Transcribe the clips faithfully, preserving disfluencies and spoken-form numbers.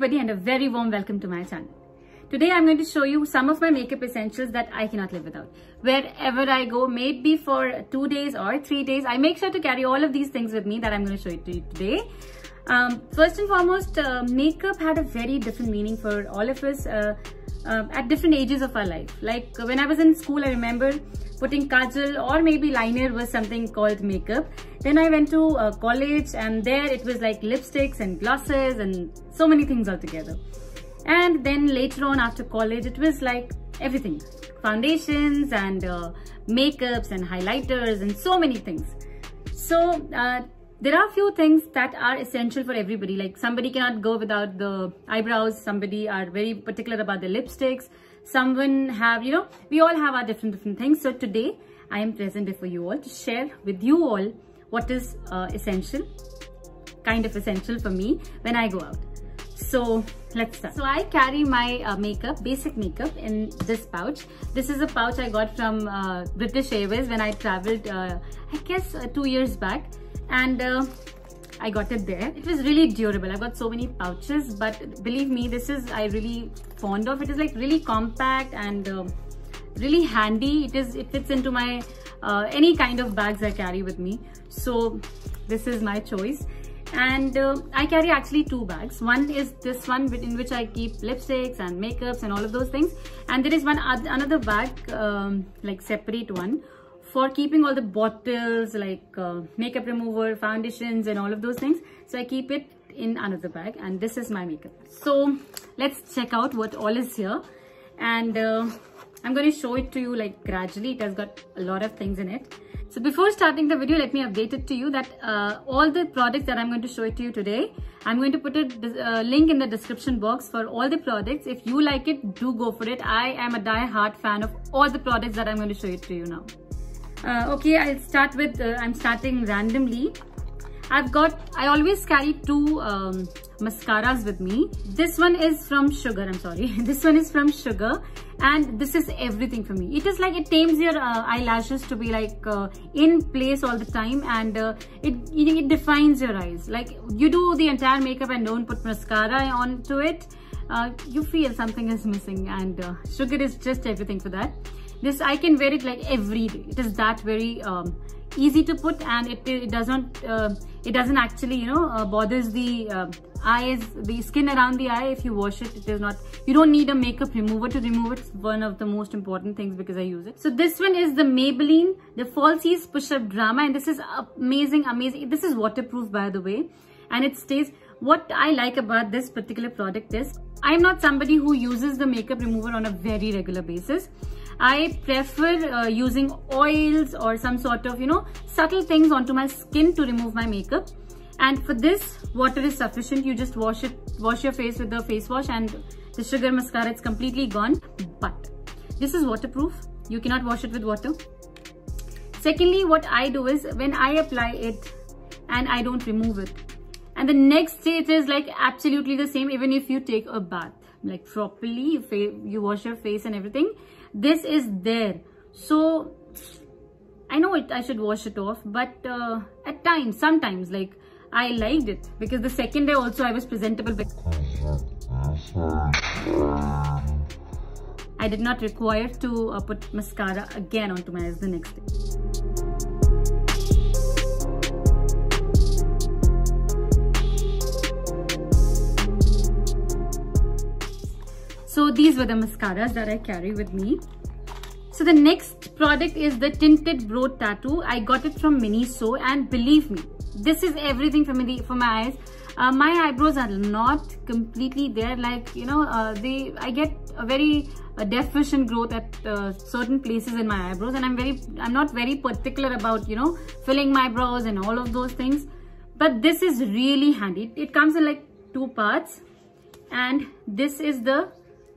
everybody and a very warm welcome to my channel. Today I'm going to show you some of my makeup essentials that I cannot live without. Wherever I go, maybe for two days or three days, I make sure to carry all of these things with me that I'm going to show you to you today. Um, first and foremost, uh, makeup had a very different meaning for all of us uh, uh, at different ages of our life. Like when I was in school, I remember putting kajal or maybe liner was something called makeup. Then I went to uh, college and there it was like lipsticks and glosses and so many things altogether. And then later on after college, it was like everything. Foundations and uh, makeups and highlighters and so many things. So uh, there are few things that are essential for everybody. Like somebody cannot go without the eyebrows. Somebody are very particular about the lipsticks. Someone have, you know, we all have our different different things. So today I am present before you all to share with you all what is uh, essential, kind of essential for me when I go out. So let's start. So I carry my uh, makeup, basic makeup in this pouch. This is a pouch I got from uh, British Airways when I traveled, uh, I guess uh, two years back. And uh, I got it there. It was really durable. I've got so many pouches, but believe me, this is, I really fond of. It is like really compact and uh, really handy. It is, it fits into my, uh, any kind of bags I carry with me. So this is my choice. And uh, I carry actually two bags. One is this one in which I keep lipsticks and makeups and all of those things, and there is one another bag, um, like separate one for keeping all the bottles, like uh, makeup remover, foundations and all of those things. So I keep it in another bag, and this is my makeup. So let's check out what all is here, and uh, I'm going to show it to you like gradually. It has got a lot of things in it. So before starting the video, let me update it to you that uh, all the products that I'm going to show it to you today, I'm going to put a uh, link in the description box for all the products. If you like it, do go for it. I am a die-hard fan of all the products that I'm going to show it to you now. Uh, okay, I'll start with, uh, I'm starting randomly. I've got, I always carry two um, mascaras with me. This one is from Sugar, I'm sorry. This one is from Sugar, and this is everything for me. It is like, it tames your uh, eyelashes to be like uh, in place all the time, and uh, it, it it defines your eyes. Like you do the entire makeup and don't put mascara onto it, uh, you feel something is missing, and uh, Sugar is just everything for that. This, I can wear it like every day. It is that very um, easy to put, and it, it doesn't uh, it doesn't actually, you know, uh, bothers the uh, eyes, the skin around the eye. If you wash it, it is not, you don't need a makeup remover to remove it. It's one of the most important things because I use it. So this one is the Maybelline, the Falsies Push-Up Drama, and this is amazing, amazing. This is waterproof, by the way, and it stays. What I like about this particular product is, I'm not somebody who uses the makeup remover on a very regular basis. I prefer uh, using oils or some sort of, you know, subtle things onto my skin to remove my makeup. And for this, water is sufficient. You just wash it, wash your face with the face wash, and the Sugar mascara, it's completely gone. But this is waterproof. You cannot wash it with water. Secondly, what I do is when I apply it and I don't remove it, and the next day it is like absolutely the same, even if you take a bath, like properly, you wash your face and everything. This is there. So I know it, I should wash it off, but uh, at times, sometimes, like I liked it because the second day also I was presentable. I did not require to uh, put mascara again onto my eyes the next day. So these were the mascaras that I carry with me. So the next product is the Tinted Brow Tattoo. I got it from Miniso, and believe me, this is everything for me, for my eyes. Uh, my eyebrows are not completely there. Like, you know, uh, they, I get a very uh, deficient growth at uh, certain places in my eyebrows, and I'm very, I'm not very particular about, you know, filling my brows and all of those things. But this is really handy. It, it comes in like two parts, and this is the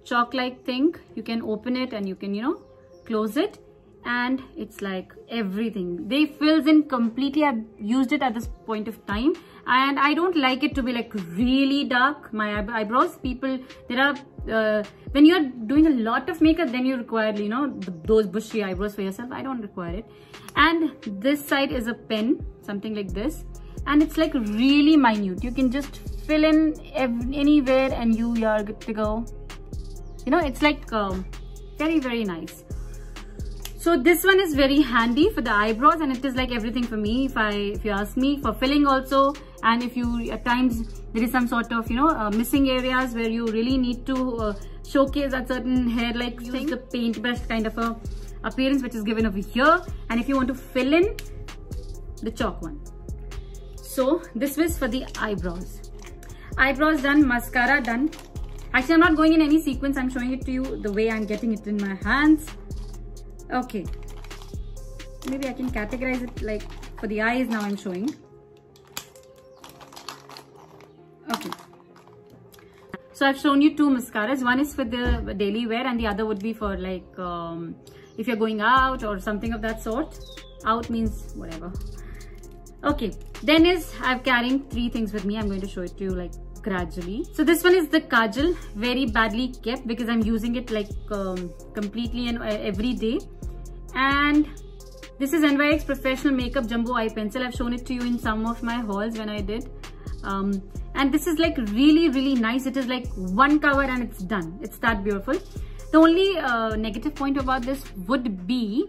chalk like thing. You can open it and you can, you know, close it, and it's like everything. They fills in completely. I've used it at this point of time, and I don't like it to be like really dark, my eyebrows. People, there are uh, when you're doing a lot of makeup, then you require, you know, th those bushy eyebrows for yourself. I don't require it. And this side is a pen, something like this, and it's like really minute. You can just fill in anywhere and you, you are good to go. You know, it's like um, very, very nice. So this one is very handy for the eyebrows, and it is like everything for me, if I if you ask me, for filling also. And if you at times there is some sort of, you know, uh, missing areas where you really need to uh, showcase a certain hair like thing. Use the paintbrush kind of a appearance which is given over here, and if you want to fill in the chalk one. So this was for the eyebrows. Eyebrows done, mascara done. Actually, I'm not going in any sequence. I'm showing it to you the way I'm getting it in my hands. Okay, maybe I can categorize it like for the eyes now I'm showing. Okay, so I've shown you two mascaras. One is for the daily wear and the other would be for like um, if you're going out or something of that sort. Out means whatever. Okay, then is I'm carrying three things with me. I'm going to show it to you like gradually. So this one is the kajal, very badly kept because I'm using it like um, completely and every day. And this is N Y X Professional Makeup Jumbo Eye Pencil. I've shown it to you in some of my hauls when I did. Um, and this is like really, really nice. It is like one cover and it's done. It's that beautiful. The only uh, negative point about this would be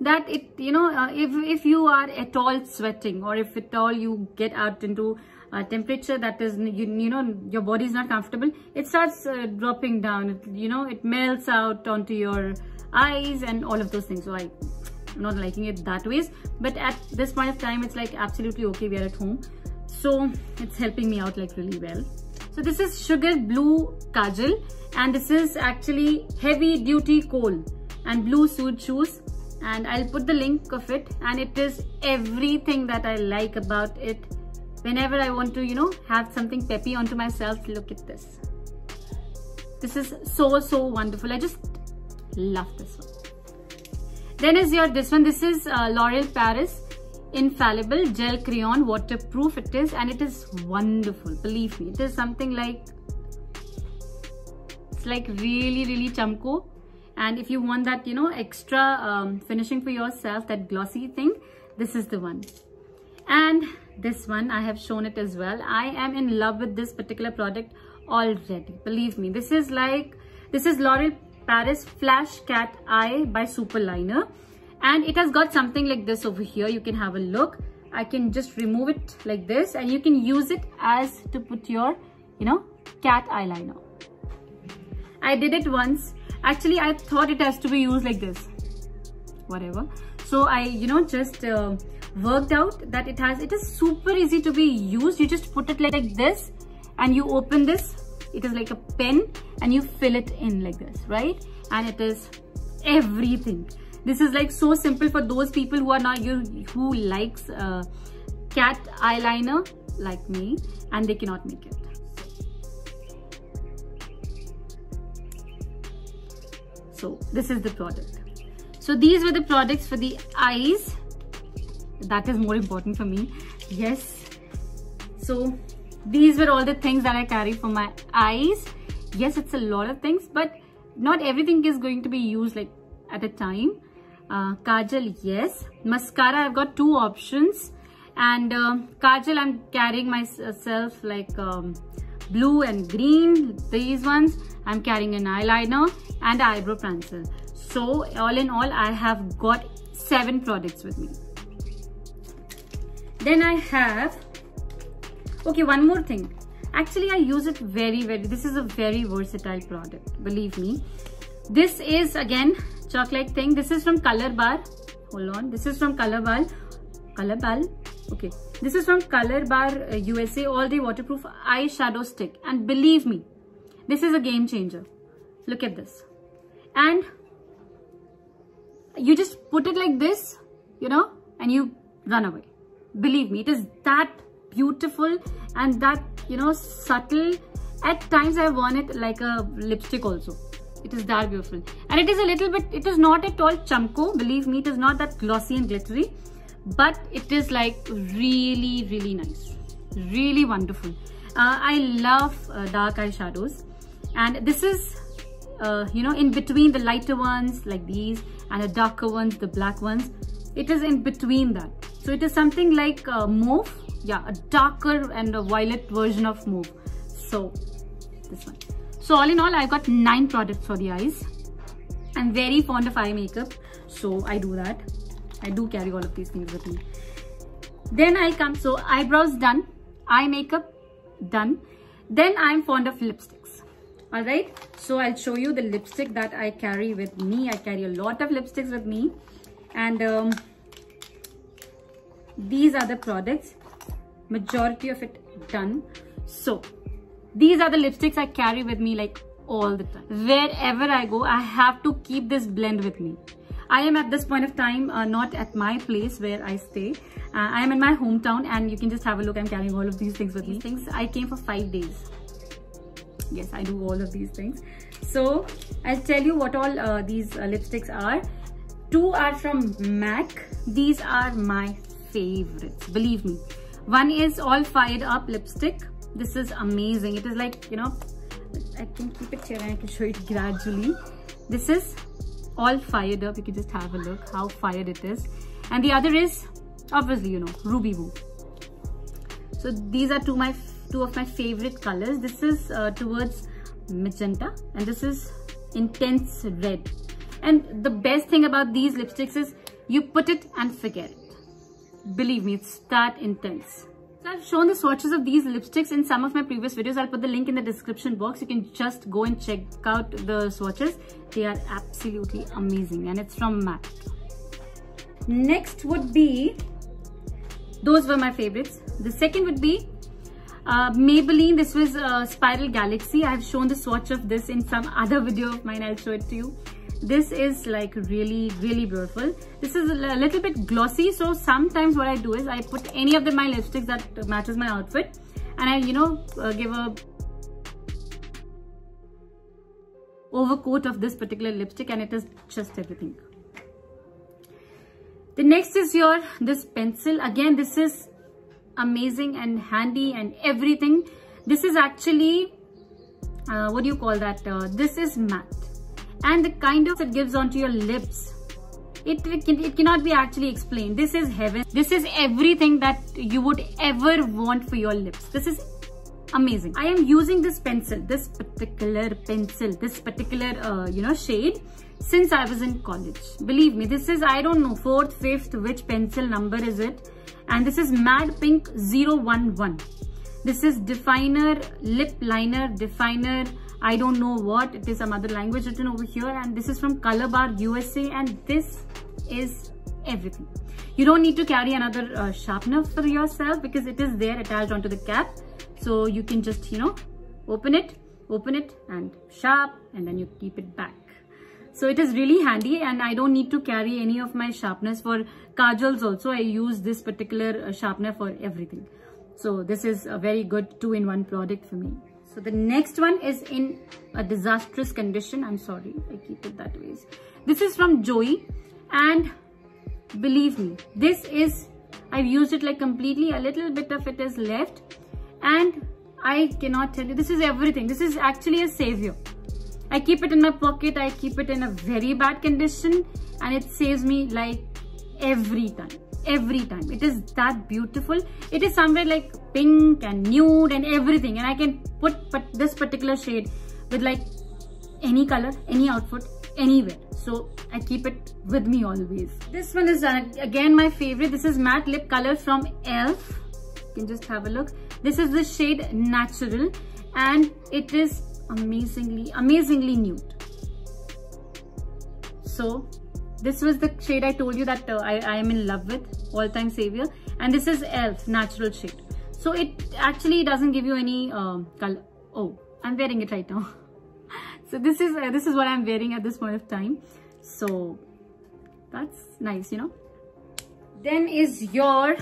that it, you know, uh, if, if you are at all sweating or if at all you get out into a temperature that is, you, you know, your body is not comfortable, it starts uh, dropping down. It, you know, it melts out onto your eyes and all of those things. So I, I'm not liking it that ways, but at this point of time it's like absolutely okay, we are at home, so it's helping me out like really well. So this is Sugar Blue Kajal, and this is actually Heavy Duty Coal and Blue Suede Shoes, and I'll put the link of it. And it is everything that I like about it. Whenever I want to, you know, have something peppy onto myself, look at this. This is so, so wonderful. I just love this one. Then is your this one. This is uh, L'Oreal Paris Infallible Gel Crayon, waterproof it is, and it is wonderful. Believe me, it is something like, it's like really, really chamko. And if you want that, you know, extra um, finishing for yourself, that glossy thing, this is the one. And this one I have shown it as well. I am in love with this particular product already. Believe me, this is like this is L'Oreal Paris Flash Cat Eye by Superliner, and it has got something like this over here. You can have a look. I can just remove it like this, and you can use it as to put your, you know, cat eyeliner. I did it once. Actually, I thought it has to be used like this, whatever. So I, you know, just uh, worked out that it has, it is super easy to be used. You just put it like, like this, and you open this. It is like a pen, and you fill it in like this, right? And it is everything. This is like so simple for those people who are not, you who likes uh, cat eyeliner like me, and they cannot make it. So this is the product. So these were the products for the eyes. That is more important for me. Yes. So these were all the things that I carry for my eyes. Yes, it's a lot of things, but not everything is going to be used like at a time. Uh, kajal, yes. Mascara, I've got two options. And uh, kajal, I'm carrying myself like um, blue and green. These ones. I'm carrying an eyeliner and eyebrow pencil. So all in all, I have got seven products with me. Then I have, okay, one more thing. Actually, I use it very, very, this is a very versatile product, believe me. This is again, chocolate thing. This is from Color Bar. Hold on. This is from Color Bar. Color Bar. Okay. This is from Color Bar uh, U S A All Day Waterproof Eyeshadow Stick. And believe me, this is a game changer. Look at this. And you just put it like this, you know, and you run away. Believe me, it is that beautiful and that, you know, subtle. At times I worn it like a lipstick also. It is that beautiful. And it is a little bit, it is not at all chamko. Believe me, it is not that glossy and glittery. But it is like really, really nice. Really wonderful. Uh, I love uh, dark eyeshadows. And this is, uh, you know, in between the lighter ones like these and the darker ones, the black ones. It is in between that. So it is something like uh, mauve yeah, a darker and a violet version of mauve. So this one. So all in all, I've got nine products for the eyes. I'm very fond of eye makeup, so I do that. I do carry all of these things with me. Then I come, so eyebrows done, eye makeup done. Then I'm fond of lipsticks. All right, so I'll show you the lipstick that I carry with me. I carry a lot of lipsticks with me, and um, these are the products. Majority of it done. So these are the lipsticks I carry with me like all the time. Wherever I go, I have to keep this blend with me. I am at this point of time uh, not at my place where I stay. Uh, I am in my hometown, and you can just have a look. I'm carrying all of these things with me. These things, I came for five days. Yes, I do all of these things. So I'll tell you what all uh, these uh, lipsticks are. Two are from Mac. These are my favorites, believe me. One is all fired up lipstick. This is amazing. It is like, you know, I can keep it here and I can show it gradually. This is all fired up. You can just have a look how fired it is. And the other is obviously, you know, Ruby Woo. So these are two my two of my favorite colors. This is uh, towards magenta, and this is intense red. And the best thing about these lipsticks is you put it and forget it. Believe me, it's that intense. So I've shown the swatches of these lipsticks in some of my previous videos. I'll put the link in the description box. You can just go and check out the swatches. They are absolutely amazing, and it's from M A C. Next would be, those were my favorites. The second would be uh, Maybelline. This was uh, Spiral Galaxy. I've shown the swatch of this in some other video of mine. I'll show it to you. This is like really, really beautiful. This is a little bit glossy, so sometimes what I do is I put any of the, my lipsticks that matches my outfit, and I, you know, uh, give a overcoat of this particular lipstick, and it is just everything. The next is your, this pencil. Again, this is amazing and handy and everything. This is actually, uh, what do you call that? Uh, this is matte. And the kind of it gives onto your lips, it it, can, it cannot be actually explained. This is heaven. This is everything that you would ever want for your lips. This is amazing. I am using this pencil, this particular pencil, this particular uh, you know shade since I was in college. Believe me, this is, I don't know, fourth, fifth, which pencil number is it? And this is Mad Pink zero one one. This is definer, lip liner, definer. I don't know what, it is some other language written over here, and this is from Color Bar U S A, and this is everything. You don't need to carry another uh, sharpener for yourself because it is there attached onto the cap. So you can just, you know, open it, open it and sharp, and then you keep it back. So it is really handy, and I don't need to carry any of my sharpeners for kajals also. I use this particular uh, sharpener for everything. So this is a very good two in one product for me. So the next one is in a disastrous condition. I'm sorry, I keep it that way. This is from Joey, and believe me, this is, I've used it like completely. A little bit of it is left, and I cannot tell you, this is everything. This is actually a savior. I keep it in my pocket. I keep it in a very bad condition, and it saves me like every time. Every time. It is that beautiful. It is somewhere like pink and nude and everything, and I can put, put this particular shade with like any color, any outfit, anywhere. So I keep it with me always. This one is uh, again my favorite. This is matte lip color from Elf. You can just have a look. This is the shade Natural, and it is amazingly, amazingly nude. So this was the shade I told you that uh, I, I am in love with, all time savior. And this is Elf natural shade. So it actually doesn't give you any uh, color. Oh, I'm wearing it right now. So this is uh, this is what I'm wearing at this point of time. So that's nice, you know. Then is your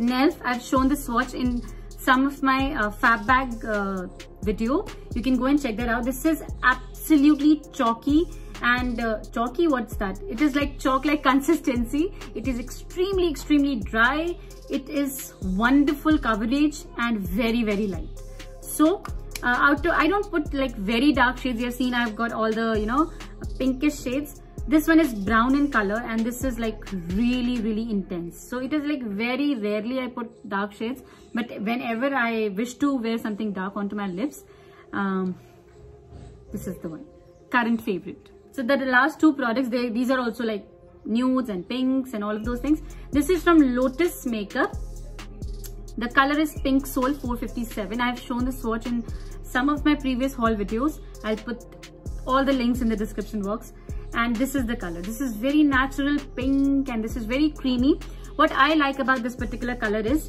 Nelf. I've shown this swatch in some of my uh, fab bag uh, video. You can go and check that out. This is absolutely chalky. And uh, chalky, what's that? It is like chalk like consistency. It is extremely, extremely dry. It is wonderful coverage and very, very light. So uh, out to, I don't put like very dark shades. You've seen I've got all the, you know, pinkish shades. This one is brown in color and this is like really really intense. So it is like very rarely I put dark shades, but whenever I wish to wear something dark onto my lips, um, this is the one, current favorite. So the last two products, they these are also like nudes and pinks and all of those things. This is from Lotus Makeup. The color is Pink Soul four fifty-seven. I have shown the swatch in some of my previous haul videos. I'll put all the links in the description box. And this is the color. This is very natural pink and this is very creamy. What I like about this particular color is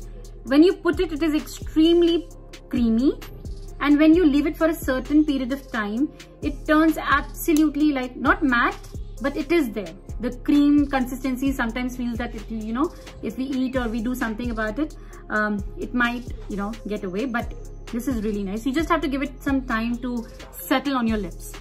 when you put it, it is extremely creamy. And when you leave it for a certain period of time, it turns absolutely like not matte, but it is there. The cream consistency sometimes feels that if you, you know, if we eat or we do something about it, um, it might, you know, get away. But this is really nice. You just have to give it some time to settle on your lips.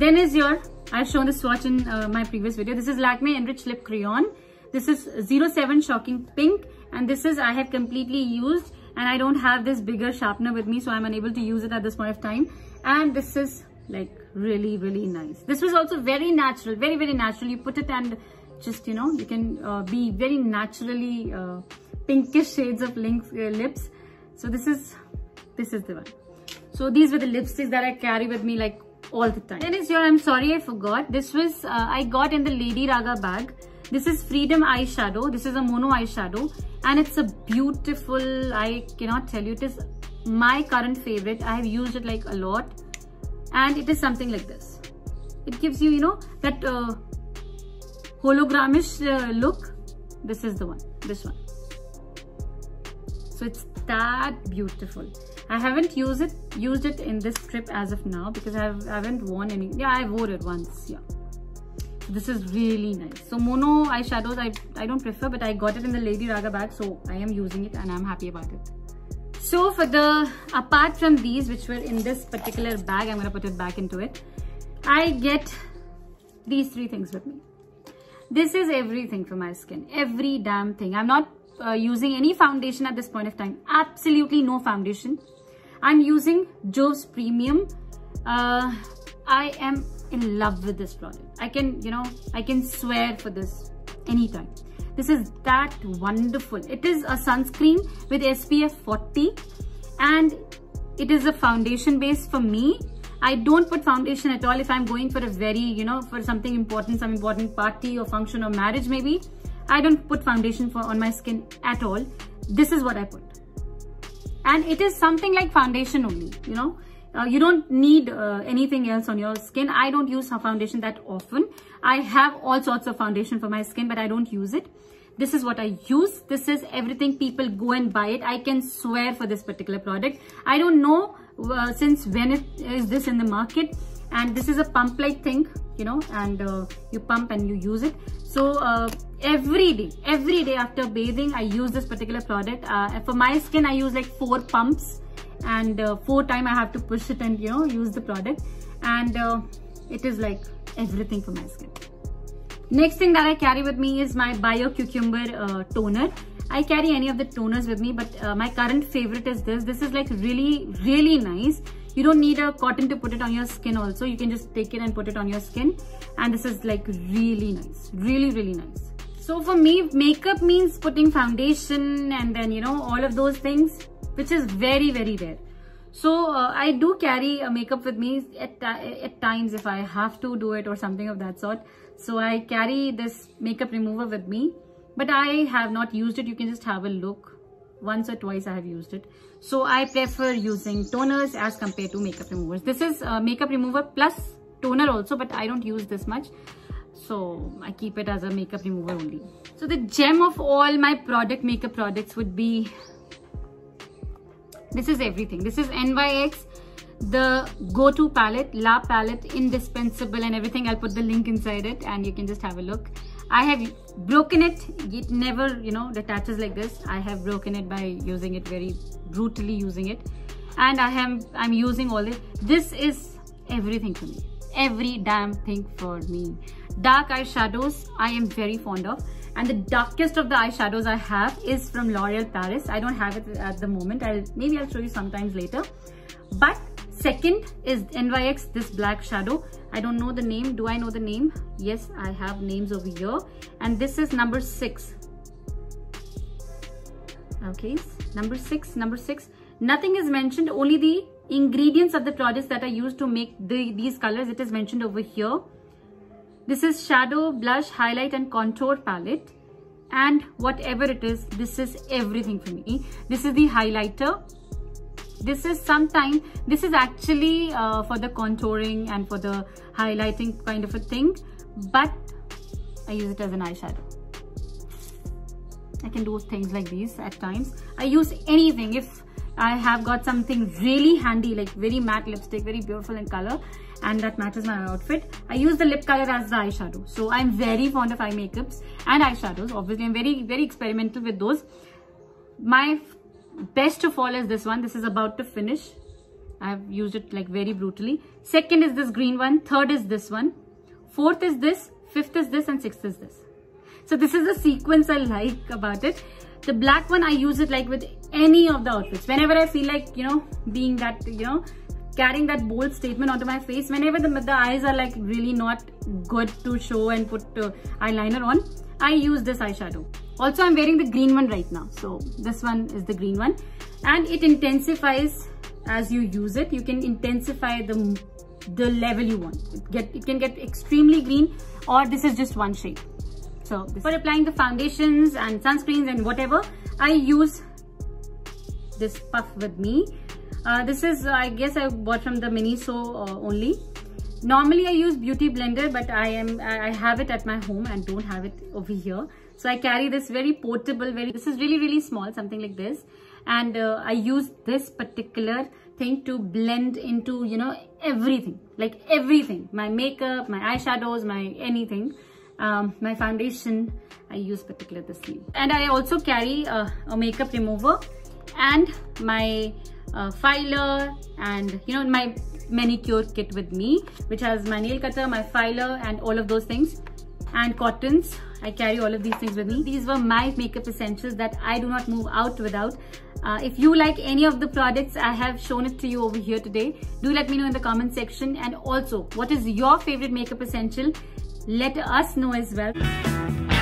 Then is your, I've shown the swatch in uh, my previous video. This is Lakme Enriched Lip Crayon. This is zero seven Shocking Pink. And this is, I have completely used and I don't have this bigger sharpener with me, so I'm unable to use it at this point of time. And this is like really really nice. This was also very natural, very very natural. You put it and just, you know, you can uh, be very naturally uh, pinkish shades of links, uh, lips. So this is this is the one. So these were the lipsticks that I carry with me like all the time. Then is your, I'm sorry I forgot, this was uh, I got in the Lady Raga bag. This is Freedom eyeshadow. This is a mono eyeshadow and it's a beautiful, I cannot tell you, it is my current favorite. I have used it like a lot. And it is something like this. It gives you, you know, that uh, hologramish uh, look. This is the one, this one. So it's that beautiful. I haven't used it, used it in this trip as of now because I, have, I haven't worn any. Yeah, I wore it once, yeah. So this is really nice. So mono eyeshadows, I, I don't prefer, but I got it in the Lady Raga bag. So I am using it and I'm happy about it. So for the, apart from these which were in this particular bag, I'm going to put it back into it. I get these three things with me. This is everything for my skin. Every damn thing. I'm not uh, using any foundation at this point of time. Absolutely no foundation. I'm using Jovees Premium. Uh, I am in love with this product. I can, you know, I can swear for this anytime. This is that wonderful. It is a sunscreen with S P F forty and it is a foundation base for me. I don't put foundation at all if I'm going for a very, you know, for something important, some important party or function or marriage maybe. I don't put foundation for on my skin at all. This is what I put. And it is something like foundation only, you know. Uh, you don't need uh, anything else on your skin. I don't use foundation that often. I have all sorts of foundation for my skin, but I don't use it. This is what I use. This is everything. People go and buy it. I can swear for this particular product. I don't know uh, since when it is this in the market. And this is a pump like thing, you know, and uh, you pump and you use it. So uh, every day, every day after bathing, I use this particular product. Uh, for my skin, I use like four pumps. And uh, four time I have to push it and, you know, use the product. And uh, it is like everything for my skin. Next thing that I carry with me is my Bio Cucumber uh, toner. I carry any of the toners with me, but uh, my current favorite is this. This is like really, really nice. You don't need a cotton to put it on your skin also. You can just take it and put it on your skin. And this is like really nice. Really, really nice. So for me, makeup means putting foundation and then, you know, all of those things, which is very, very rare. So uh, I do carry uh, makeup with me at, at times if I have to do it or something of that sort. So I carry this makeup remover with me, but I have not used it. You can just have a look. Once or twice I have used it. So I prefer using toners as compared to makeup removers. This is uh, makeup remover plus toner also, but I don't use this much. So I keep it as a makeup remover only. So the gem of all my product, makeup products would be, this is everything. This is N Y X, the go-to palette, La Palette, indispensable and everything. I'll put the link inside it and you can just have a look. I have broken it. It never, you know, detaches like this. I have broken it by using it, very brutally using it. And I am, I'm using all this. This is everything for me. Every damn thing for me. Dark eyeshadows, I am very fond of. And the darkest of the eyeshadows I have is from L'Oreal Paris. I don't have it at the moment. I'll maybe I'll show you sometimes later. But Second is N Y X, this black shadow. I don't know the name. Do I know the name? Yes, I have names over here. And this is number six. Okay, number six, number six. Nothing is mentioned, only the ingredients of the products that are used to make the, these colors. It is mentioned over here. This is shadow, blush, highlight and contour palette. And whatever it is, this is everything for me. This is the highlighter. This is sometime, this is actually uh, for the contouring and for the highlighting kind of a thing, but I use it as an eyeshadow. I can do things like these at times. I use anything. If I have got something really handy, like very matte lipstick, very beautiful in color, and that matches my outfit, I use the lip color as the eyeshadow. So I'm very fond of eye makeups and eyeshadows. Obviously, I'm very, very experimental with those. My best of all is this one. This is about to finish. I've used it like very brutally. Second is this green one. Third is this one. Fourth is this. Fifth is this. And sixth is this. So this is the sequence I like about it. The black one, I use it like with any of the outfits. Whenever I feel like, you know, being that, you know, carrying that bold statement onto my face, whenever the, the eyes are like really not good to show and put uh, eyeliner on, I use this eyeshadow. Also, I'm wearing the green one right now. So this one is the green one, and it intensifies as you use it. You can intensify the, the level you want. It, get, it can get extremely green, or this is just one shade. So for applying the foundations and sunscreens and whatever, I use this puff with me. Uh, this is, uh, I guess I bought from the Miniso uh, only. Normally I use Beauty Blender, but I am I have it at my home and don't have it over here. So I carry this very portable, very, this is really, really small, something like this. And uh, I use this particular thing to blend into, you know, everything, like everything. My makeup, my eyeshadows, my anything. Um, my foundation, I use particular this sleeve, and I also carry uh, a makeup remover and my uh, filer, and you know, my manicure kit with me, which has my nail cutter, my filer, and all of those things, and cottons. I carry all of these things with me. These were my makeup essentials that I do not move out without. Uh, if you like any of the products I have shown it to you over here today, do let me know in the comment section. And also, what is your favorite makeup essential? Let us know as well.